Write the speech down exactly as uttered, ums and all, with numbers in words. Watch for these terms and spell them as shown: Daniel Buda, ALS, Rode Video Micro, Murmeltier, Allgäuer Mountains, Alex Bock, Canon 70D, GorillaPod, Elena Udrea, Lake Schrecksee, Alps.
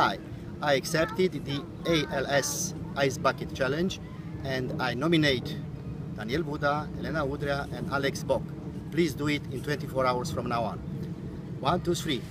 Hi, I accepted the A L S Ice Bucket Challenge and I nominate Daniel Buda, Elena Udrea and Alex Bock. Please do it in twenty-four hours from now on. One, two, three.